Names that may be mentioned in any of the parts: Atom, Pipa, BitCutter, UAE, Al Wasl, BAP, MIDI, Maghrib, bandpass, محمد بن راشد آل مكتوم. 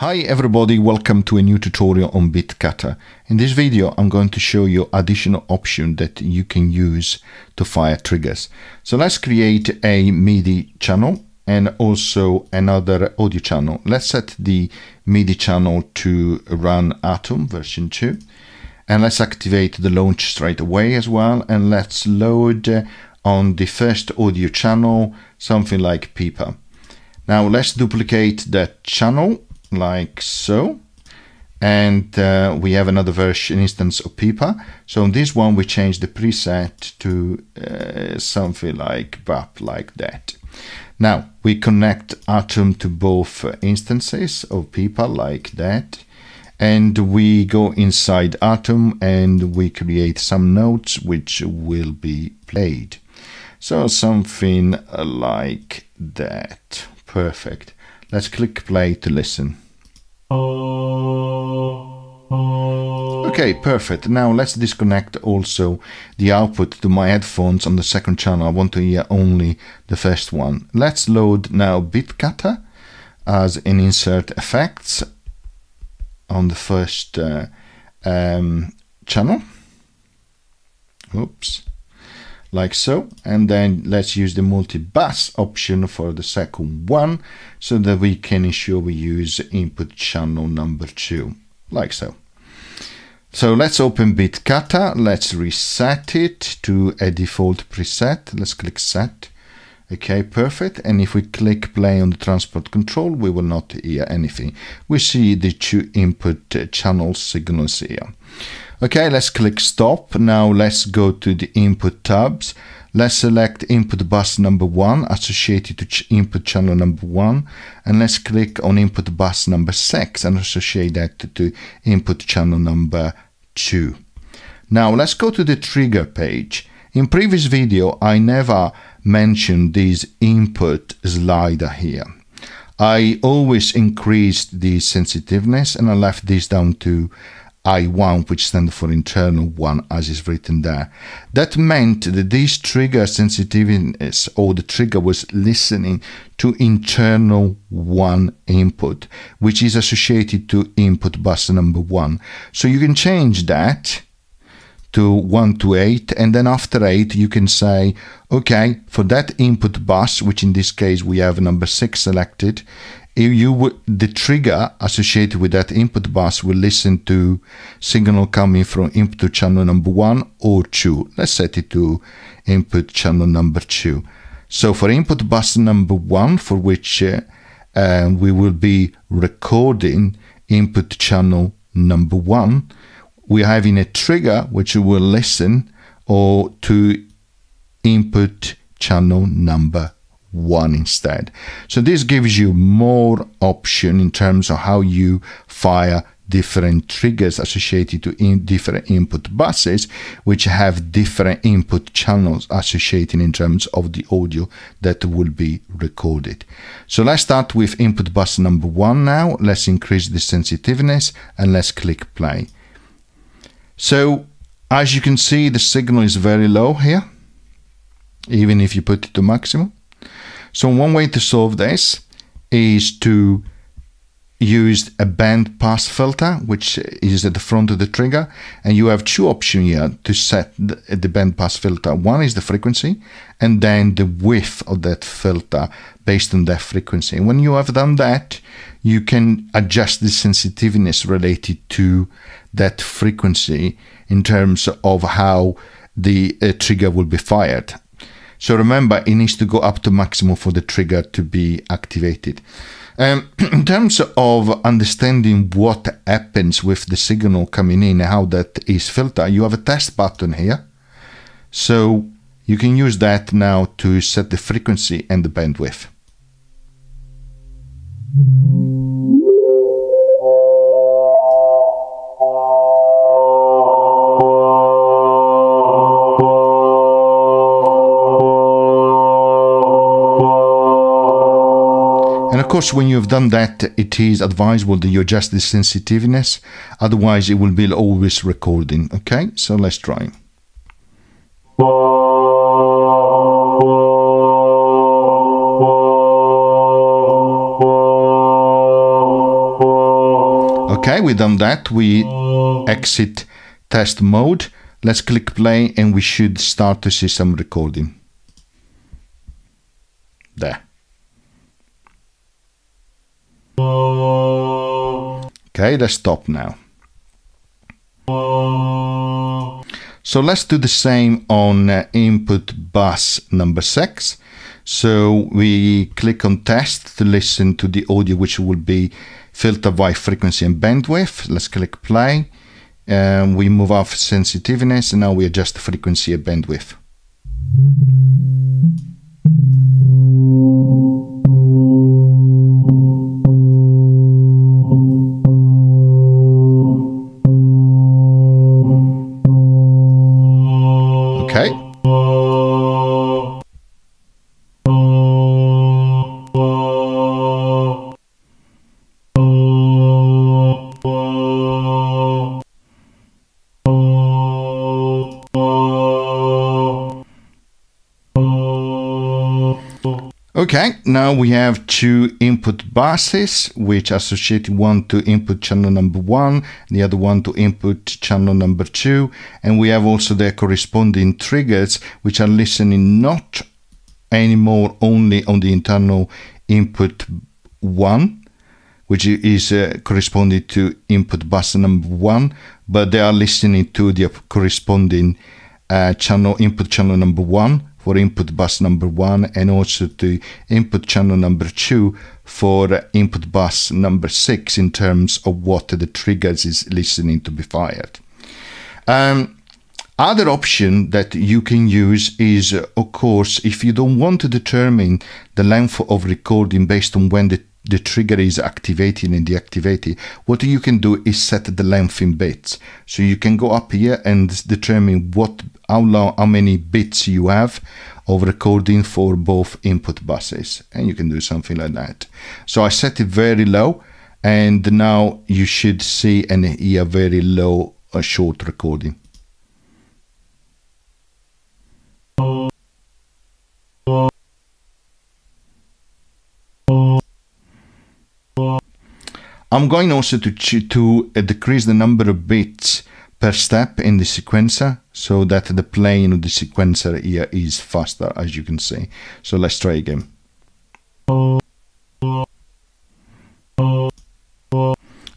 Hi everybody, welcome to a new tutorial on BitCutter. In this video I'm going to show you additional option that you can use to fire triggers. So let's create a MIDI channel and also another audio channel. Let's set the MIDI channel to run Atom version 2 and let's activate the launch straight away as well, and let's load on the first audio channel something like Pipa. Now let's duplicate that channel like so, and we have another version instance of Pipa. So on this one we change the preset to something like BAP, like that. Now we connect Atom to both instances of Pipa like that, and we go inside Atom and we create some notes which will be played. So something like that. Perfect. Let's click play to listen. Okay, perfect. Now let's disconnect also the output to my headphones on the second channel. I want to hear only the first one. Let's load now BitCutter as an insert effects on the first channel. Oops. Like so, and then let's use the multi-bass option for the second one so that we can ensure we use input channel number 2, like so. So let's open BitCutter, let's reset it to a default preset, let's click set. Okay, perfect, and if we click play on the transport control we will not hear anything. We see the 2 input channel signals here. Okay, let's click stop. Now let's go to the input tabs. Let's select input bus number 1 associated to input channel number 1, and let's click on input bus number 6 and associate that to input channel number 2. Now let's go to the trigger page. In previous video I never mentioned this input slider here. I always increased the sensitiveness and I left this down to I1, which stands for internal one, as is written there. That meant that this trigger sensitiveness, or the trigger, was listening to internal 1 input, which is associated to input bus number 1. So you can change that to 1 to 8, and then after 8 you can say, okay, for that input bus, which in this case we have number 6 selected, the trigger associated with that input bus will listen to signal coming from input channel number 1 or 2. Let's set it to input channel number 2. So for input bus number 1, for which we will be recording input channel number 1, we're having a trigger which will listen to input channel number 1 instead. So this gives you more option in terms of how you fire different triggers associated to different input buses, which have different input channels associated in terms of the audio that will be recorded. So let's start with input bus number 1 now. Let's increase the sensitiveness and let's click play. So as you can see, the signal is very low here, even if you put it to maximum. So one way to solve this is to use a bandpass filter, which is at the front of the trigger, and you have 2 options here to set the bandpass filter. One is the frequency, and then the width of that filter based on that frequency. And when you have done that, you can adjust the sensitiveness related to that frequency in terms of how the trigger will be fired. So remember, it needs to go up to maximum for the trigger to be activated. In terms of understanding what happens with the signal coming in and how that is filtered, you have a test button here. So you can use that now to set the frequency and the bandwidth. And of course, when you've done that, it is advisable that you adjust the sensitiveness, otherwise it will be always recording. Okay, so let's try. Okay, we've done that. We exit test mode. Let's click play and we should start to see some recording. There. Okay, let's stop now. So let's do the same on input bus number 6. So we click on test to listen to the audio, which will be filtered by frequency and bandwidth. Let's click play. We move off sensitiveness and now we adjust the frequency and bandwidth. Okay. Okay, now we have two input buses which associate one to input channel number 1, the other one to input channel number 2, and we have also their corresponding triggers which are listening not anymore only on the internal input 1, which is corresponding to input bus number 1, but they are listening to the corresponding input channel number 1 for input bus number 1 and also to input channel number 2 for input bus number 6 in terms of what the triggers is listening to be fired. Other option that you can use is, of course, if you don't want to determine the length of recording based on when the trigger is activating and deactivating, what you can do is set the length in bits. So you can go up here and determine how many bits you have of recording for both input buses, and you can do something like that. So I set it very low, and now you should see and hear very low a short recording. I'm going also to decrease the number of bits per step in the sequencer so that the playing of the sequencer here is faster, as you can see. So let's try again.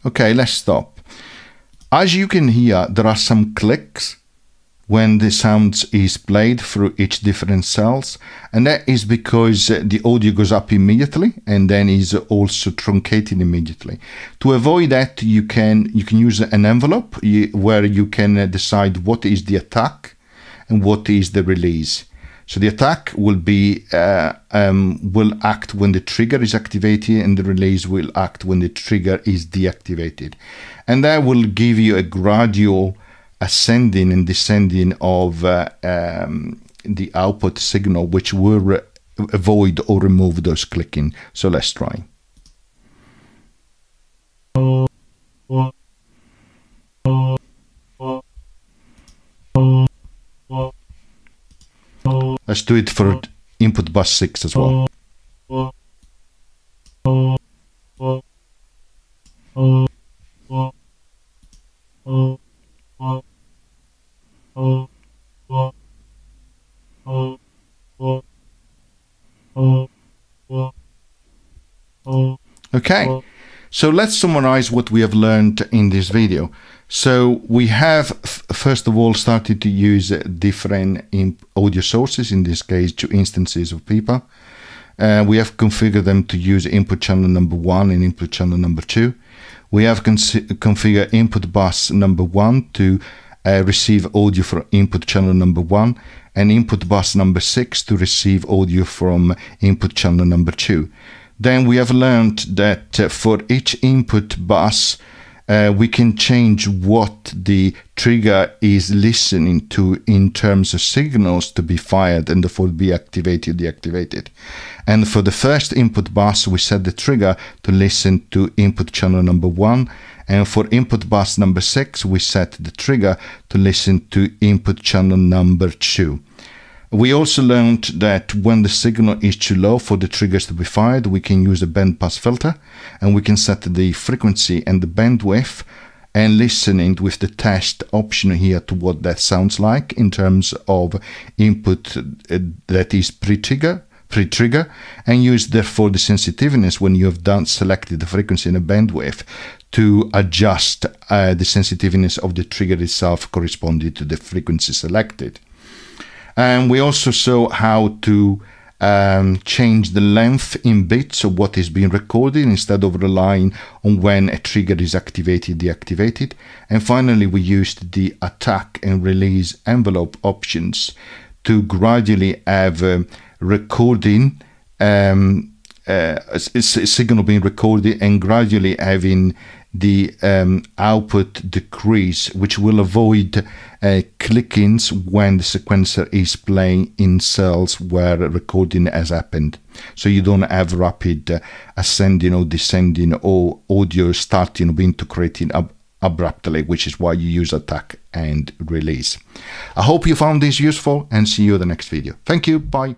Okay, let's stop. As you can hear, there are some clicks when the sound is played through each different cells, and that is because the audio goes up immediately and then is also truncated immediately. To avoid that, you can use an envelope where you can decide what is the attack and what is the release. So the attack will act when the trigger is activated, and the release will act when the trigger is deactivated, and that will give you a gradual ascending and descending of the output signal, which will avoid or remove those clicking. So let's try. Let's do it for input bus 6 as well. Okay, so let's summarize what we have learned in this video. So we have first of all started to use different audio sources, in this case 2 instances of Pipa. We have configured them to use input channel number 1 and input channel number 2. We have configured input bus number 1 to receive audio from input channel number 1 and input bus number 6 to receive audio from input channel number 2. Then we have learned that for each input bus, we can change what the trigger is listening to in terms of signals to be fired and therefore be activated, deactivated. And for the first input bus, we set the trigger to listen to input channel number 1. And for input bus number 6, we set the trigger to listen to input channel number 2. We also learned that when the signal is too low for the triggers to be fired, we can use a bandpass filter, and we can set the frequency and the bandwidth and listening with the test option here to what that sounds like in terms of input that is pre-trigger, and use therefore the sensitiveness when you have done selected the frequency and the bandwidth to adjust the sensitiveness of the trigger itself corresponding to the frequency selected. And we also saw how to change the length in bits of what is being recorded instead of relying on when a trigger is activated, deactivated. And finally, we used the attack and release envelope options to gradually have recording, a signal being recorded and gradually having the output decrease, which will avoid clickings when the sequencer is playing in cells where recording has happened. So you don't have rapid ascending or descending or audio starting or being creating abruptly, which is why you use attack and release. I hope you found this useful, and see you in the next video. Thank you. Bye.